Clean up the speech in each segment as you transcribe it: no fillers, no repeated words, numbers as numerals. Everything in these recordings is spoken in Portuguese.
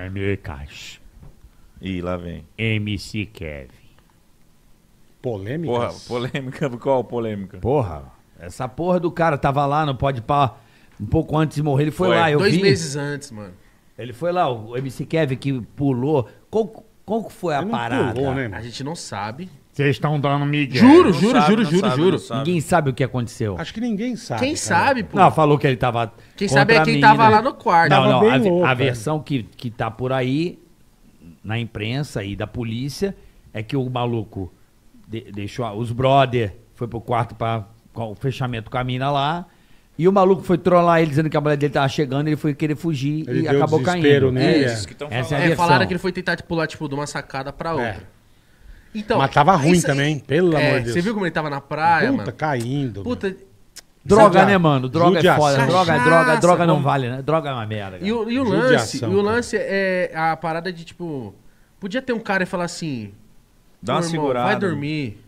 Polêmicas. Ih, lá vem. MC Kevin. Polêmicas? Porra, polêmica. Qual polêmica? Porra, essa porra do cara tava lá no Podpah um pouco antes de morrer. Ele foi lá, eu vi. 2 meses antes, mano. Ele foi lá, o MC Kevin que pulou. Qual foi a parada? Pulou, né, a gente não sabe. Vocês estão dando migué. Juro. Ninguém sabe o que aconteceu. Acho que ninguém sabe. Quem sabe, pô. Não, falou que ele tava... Quem sabe é quem tava lá no quarto. Não, a versão que tá por aí, na imprensa e da polícia, é que o maluco deixou os brother, foi pro quarto pra o fechamento com a mina lá, e o maluco foi trollar ele dizendo que a mulher dele tava chegando, ele foi querer fugir e acabou caindo. Né? É isso que estão falando. Falaram que ele foi tentar pular, tipo, de uma sacada pra outra. Então, mas tava ruim também, pelo amor de Deus. Você viu como ele tava na praia, mano? Puta, caindo. Puta. Droga, né, mano? Droga é foda. Droga não vale, né? Droga é uma merda. E o lance é a parada de, tipo... Podia ter um cara e falar assim... Dá uma segurada. Vai dormir.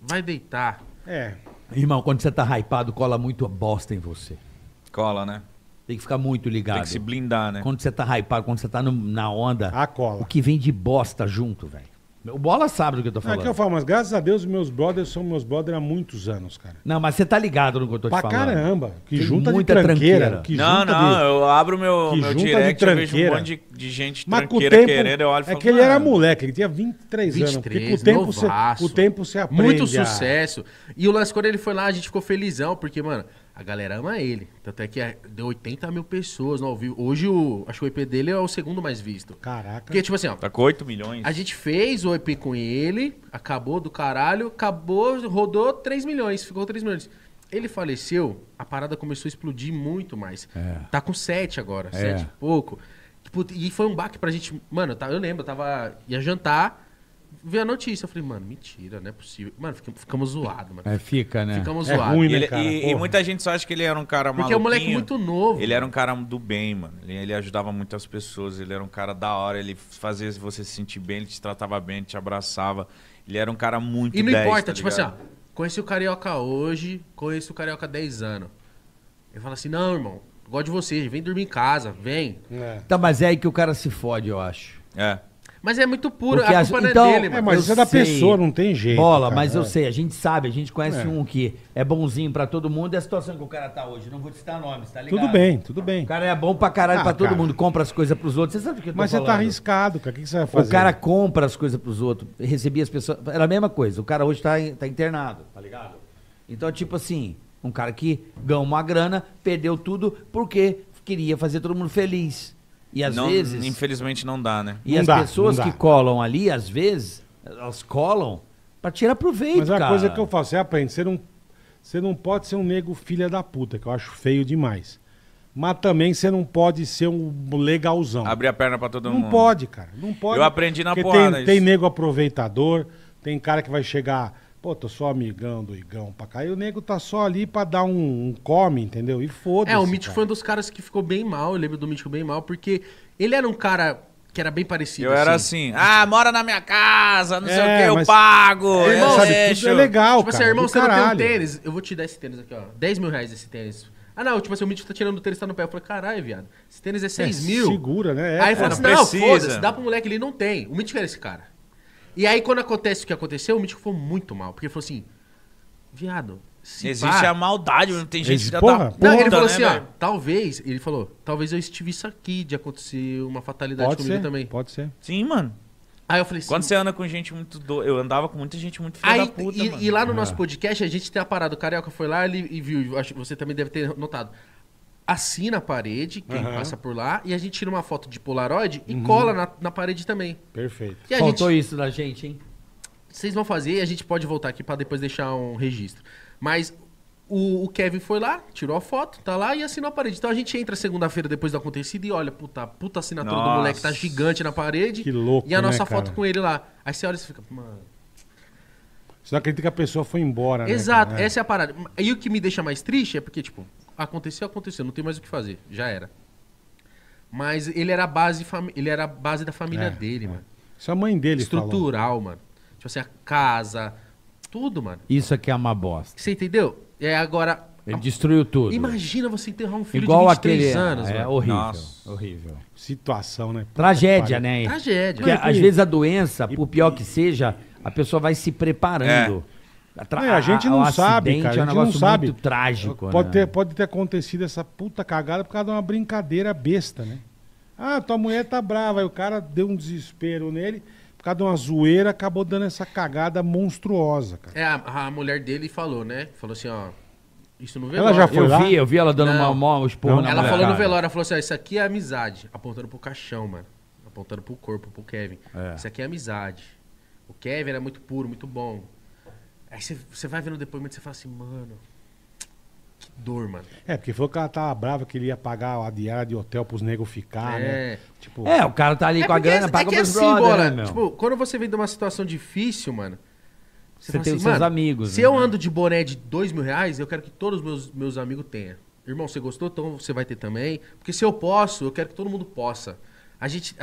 Vai deitar. É. Irmão, quando você tá hypado, cola muito bosta em você. Cola, né? Tem que ficar muito ligado. Tem que se blindar, né? Quando você tá hypado, quando você tá na onda... Ah, cola. O que vem de bosta junto, velho. O Bola sabe do que eu tô falando. É que eu falo, mas graças a Deus, meus brothers são meus brothers há muitos anos, cara. Não, mas você tá ligado no que eu tô te falando. Pra caramba. Que tem junta muita de tranqueira. Que não, junta não, de... eu abro meu direct, eu vejo um monte de gente tranqueira tempo, querendo, eu olho e falo... É que ele era moleque, ele tinha 23 anos. Porque com o tempo você aprende. Muito sucesso. E o lance, quando ele foi lá, a gente ficou felizão, porque, mano, a galera ama ele. Tanto é que deu 80 mil pessoas no ao vivo. Hoje, acho que o EP dele é o segundo mais visto. Caraca. Porque, tipo assim, ó... Tá com 8 milhões. A gente fez o EP com ele, acabou do caralho, acabou, rodou 3 milhões, ficou 3 milhões. Ele faleceu, a parada começou a explodir muito mais. É. Tá com 7 agora, 7 e pouco. E foi um baque pra gente... Mano, eu lembro, eu ia jantar... Vi a notícia, eu falei, mano, mentira, não é possível. Mano, ficamos zoados, mano. É, fica, né? Ficamos zoados. Ruim, né, cara? E muita gente só acha que ele era um cara maluquinho. Porque é um moleque muito novo. Ele era um cara do bem, mano. Ele ajudava muitas pessoas, ele era um cara da hora, ele fazia você se sentir bem, ele te tratava bem, ele te abraçava. Ele era um cara muito E não 10, importa, tá tipo ligado? Assim, ó, conheci o Carioca hoje, conheço o Carioca há 10 anos. Eu falo assim, não, irmão, gosto de você, vem dormir em casa, vem. É. Tá, mas é aí que o cara se fode, eu acho. É. Mas é muito puro, porque a culpa não é dele, mano. É, mas isso é da pessoa, não tem jeito. Bola, cara, mas eu sei, a gente sabe, a gente conhece um que é bonzinho pra todo mundo, é a situação que o cara tá hoje. Não vou te citar nomes, tá ligado? Tudo bem, tudo bem. O cara é bom pra caralho, pra todo mundo, compra as coisas pros outros. Você sabe o que eu tô falando? Mas você tá arriscado, cara, o que você vai fazer? O cara compra as coisas pros outros, recebia as pessoas, era a mesma coisa. O cara hoje tá internado, tá ligado? Então, tipo assim, um cara que ganhou uma grana, perdeu tudo, porque queria fazer todo mundo feliz. E às vezes... Infelizmente não dá, né? E as pessoas que colam ali, às vezes, elas colam pra tirar proveito, cara. Mas é uma coisa que eu falo, você aprende, você não pode ser um nego filha da puta, que eu acho feio demais. Mas também você não pode ser um legalzão. Abrir a perna pra todo mundo. Não pode, cara. Não pode. Eu aprendi na porrada isso. Tem nego aproveitador, tem cara que vai chegar... Pô, tô só amigão do Igão pra cá. E o nego tá só ali pra dar um come, entendeu? E foda-se. É, o Mítico foi um dos caras que ficou bem mal. Eu lembro do Mítico bem mal, porque ele era um cara que era bem parecido. Eu era assim, mora na minha casa, não sei o que, eu pago. Irmão, isso é legal, tipo, cara. Tipo assim, irmão, você não tem um tênis? Eu vou te dar esse tênis aqui, ó. 10 mil reais esse tênis. Ah, não, tipo assim, o Mítico tá tirando o tênis, tá no pé. Eu falei, caralho, viado, esse tênis é 6 mil. Segura, né? Aí ele falou, não, foda-se, dá pro moleque, ele não tem. O Mítico era esse cara. E aí, quando acontece o que aconteceu, o Mítico foi muito mal. Porque ele falou assim, viado, existe a maldade, não tem gente da porra. Não, ele falou assim, ó, talvez, ele falou, talvez eu estive isso aqui de acontecer uma fatalidade comigo também. Pode ser. Sim, mano. Aí eu falei assim... Quando você anda com gente muito doida, eu andava com muita gente muito filha da puta, mano. E lá no nosso podcast, a gente tem a parada, o Carioca foi lá e viu, acho que você também deve ter notado. Assina a parede, quem passa por lá, e a gente tira uma foto de Polaroid e cola na parede também. Perfeito. Faltou isso da gente, hein? Vocês vão fazer e a gente pode voltar aqui pra depois deixar um registro. Mas o Kevin foi lá, tirou a foto, tá lá e assinou a parede. Então a gente entra segunda-feira depois do acontecido e olha, puta assinatura do moleque tá gigante na parede. Que louco, né, e a nossa foto com ele lá. Aí você olha e você fica, mano... Você não acredita que a pessoa foi embora, né? Exato, essa é a parada. E o que me deixa mais triste é porque, tipo... Aconteceu, não tem mais o que fazer, já era. Mas ele era a base, da família dele, mano. Isso é a mãe dele estrutural, falou. Mano. Tipo assim, a casa, tudo, mano. Isso aqui é uma bosta. Você entendeu? E agora, Ele destruiu tudo. Imagina você enterrar um filho igual de 23 aquele, anos. É, mano. Horrível. Nossa. Horrível. Situação, né? Puta tragédia, né? Tragédia. Porque, às vezes a doença, por pior que seja, a pessoa vai se preparando. A gente não sabe, cara. A gente não sabe. É um negócio muito trágico. Pode ter acontecido essa puta cagada por causa de uma brincadeira besta, né? Ah, tua mulher tá brava. Aí o cara deu um desespero nele. Por causa de uma zoeira, acabou dando essa cagada monstruosa, cara. É, a mulher dele falou, né? Falou assim, ó... Isso no velório. Ela já foi lá? Eu vi ela dando uma esporra na mulher. Ela falou no velório, ela falou assim, ó, isso aqui é amizade. Apontando pro caixão, mano. Apontando pro corpo, pro Kevin. É. Isso aqui é amizade. O Kevin era muito puro, muito bom. Aí você vai vendo o depoimento e você fala assim, mano... Que dor, mano. É, porque foi que ela tava brava que ele ia pagar a diária de hotel pros negros ficar, né? Tipo... É, o cara tá ali com a grana, paga pros brothers, né? Tipo, quando você vem de uma situação difícil, mano, você tem assim, os seus amigos. Se eu ando de boné de R$2.000, eu quero que todos os meus amigos tenham. Irmão, você gostou? Então você vai ter também. Porque se eu posso, eu quero que todo mundo possa. A gente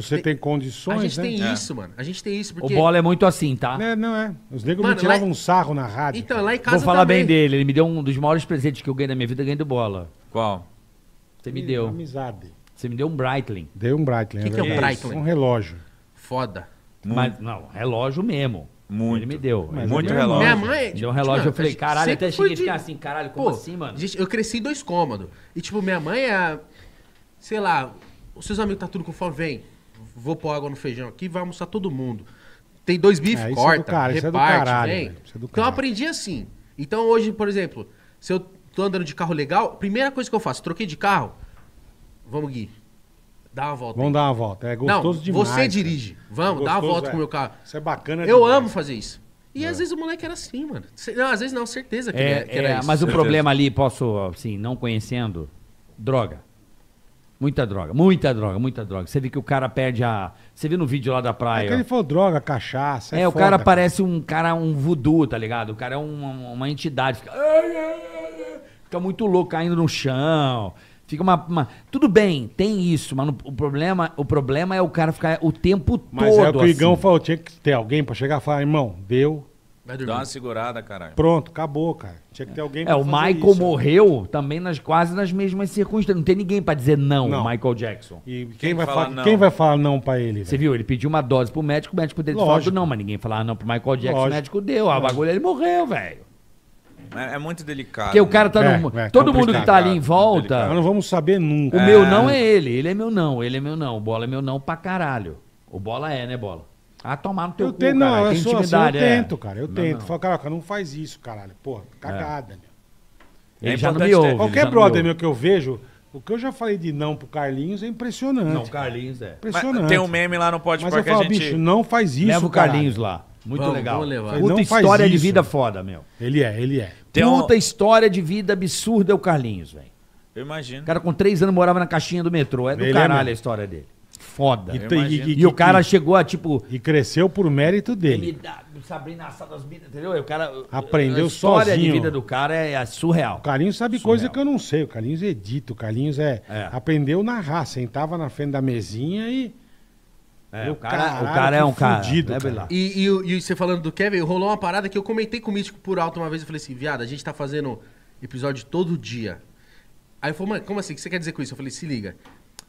você tem condições, né? A gente tem isso, mano. A gente tem isso porque... O Bola é muito assim, tá? É, não é. Os negros me tiravam um sarro na rádio. Então, lá em casa vou falar também. Bem dele. Ele me deu um dos maiores presentes que eu ganhei na minha vida, ganhei do Bola. Qual? Você me deu. Amizade. Você me deu um Breitling. Deu um Breitling. O que é um Breitling? Um relógio. Foda. Mas, não, relógio mesmo. Muito. Ele me deu. Muito relógio. Minha mãe... Me deu um relógio, mano, eu falei, caralho, até cheguei a ficar assim, caralho, como assim, mano? Gente, eu cresci em 2 cômodos. E, tipo, minha mãe é... Sei lá... Os seus amigos tá tudo com fome, vem. Vou pôr água no feijão aqui, vai almoçar todo mundo. Tem 2 bifes, corta, reparte, vem. Então eu aprendi assim. Então hoje, por exemplo, se eu tô andando de carro legal, primeira coisa que eu faço, troquei de carro, vamos, Gui, dá uma volta. Vamos dar uma volta, é gostoso demais. Você dirige, vamos, dá uma volta com o meu carro. Isso é bacana demais. Eu amo fazer isso. E às vezes o moleque era assim, mano. Não, às vezes não, certeza que era isso. Mas o problema ali, posso, assim, não conhecendo, droga. Muita droga, muita droga, muita droga. Você vê que o cara perde a... Você vê no vídeo lá da praia... É que ele falou droga, cachaça, é foda, o cara parece um cara, um voodoo, tá ligado? O cara é uma entidade. Fica muito louco, caindo no chão. Fica uma... Tudo bem, tem isso, mas no... o problema é o cara ficar o tempo todo é o que o Igão falou, tinha que ter alguém pra chegar e falar, irmão, deu... Dá uma segurada, caralho. Pronto, acabou, cara. Tinha que ter alguém pra fazer isso. É, o Michael morreu também quase nas mesmas circunstâncias. Não tem ninguém pra dizer não, não. Michael Jackson. E quem vai falar não pra ele? Você viu? Ele pediu uma dose pro médico, o médico dele falou não, mas ninguém falava não pro Michael Jackson, o médico deu. A bagulho, ele morreu, velho. É muito delicado. Porque o cara tá no... todo mundo que tá ali em volta... Nós não vamos saber nunca. O meu não é ele. Ele é meu não, ele é meu não. O Bola é meu não pra caralho. O Bola né, Bola? Ah, tomar no teu cu, não, cara. Tem intimidade, assim, eu tento, cara. Eu tento. Falo, cara, não faz isso, caralho. Porra, cagada, meu. Ele já não me ouve. Qualquer brother meu que eu vejo, o que eu já falei de não pro Carlinhos é impressionante. Não, o Carlinhos impressionante. Mas tem um meme lá no Podpah que a gente... Mas eu falo, bicho, não faz isso, leva o Carlinhos lá. Muito legal. Puta história de vida foda, meu. Ele é. Puta história de vida absurda é o Carlinhos, velho. Eu imagino. O cara com 3 anos morava na caixinha do metrô. É do caralho a história dele. Foda. E o cara chegou a, tipo... E cresceu por mérito dele. Sabrina assada as minas, entendeu? O cara... Aprendeu sozinho. A história de vida do cara é surreal. O Carlinhos sabe coisa que eu não sei. O Carlinhos edita. O Carlinhos aprendeu na raça. Sentava na frente da mesinha e... É, o cara é um fudido, cara. E você falando do Kevin, rolou uma parada que eu comentei com o Mítico por alto uma vez. Eu falei assim, viado, a gente tá fazendo episódio todo dia. Aí eu falei, mano, como assim? O que você quer dizer com isso? Eu falei, se liga.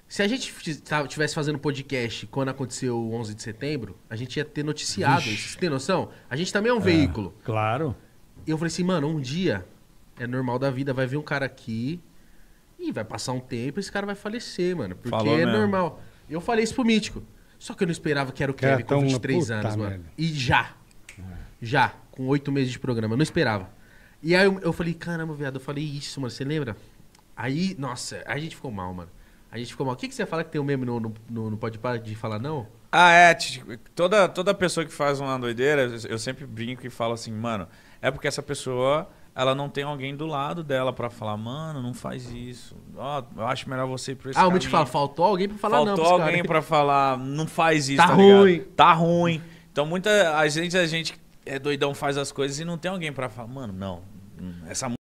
Se a gente estivesse fazendo podcast quando aconteceu o 11 de setembro, a gente ia ter noticiado isso. Você tem noção? A gente também é um veículo. Claro. E eu falei assim, mano, um dia é normal da vida, vai vir um cara aqui e vai passar um tempo e esse cara vai falecer, mano. Porque normal. Eu falei isso pro Mítico. Só que eu não esperava que era o Kevin com 23 anos, mano. Velho. E já, com 8 meses de programa, eu não esperava. E aí eu falei, caramba, viado, eu falei isso, mano, você lembra? Aí, nossa, a gente ficou mal, mano. A gente ficou mal. O que você fala que tem um meme no Podpah de falar não? Ah, toda pessoa que faz uma doideira, eu sempre brinco e falo assim, mano, é porque essa pessoa, ela não tem alguém do lado dela pra falar, mano, não faz isso. Ó, eu acho melhor você ir pra esse caminho. O Mítico fala, faltou alguém pra falar não. Faltou alguém pra falar, não faz isso, tá ruim. Ligado? Tá ruim. Então muita gente é doidão, faz as coisas e não tem alguém pra falar, mano, não. Essa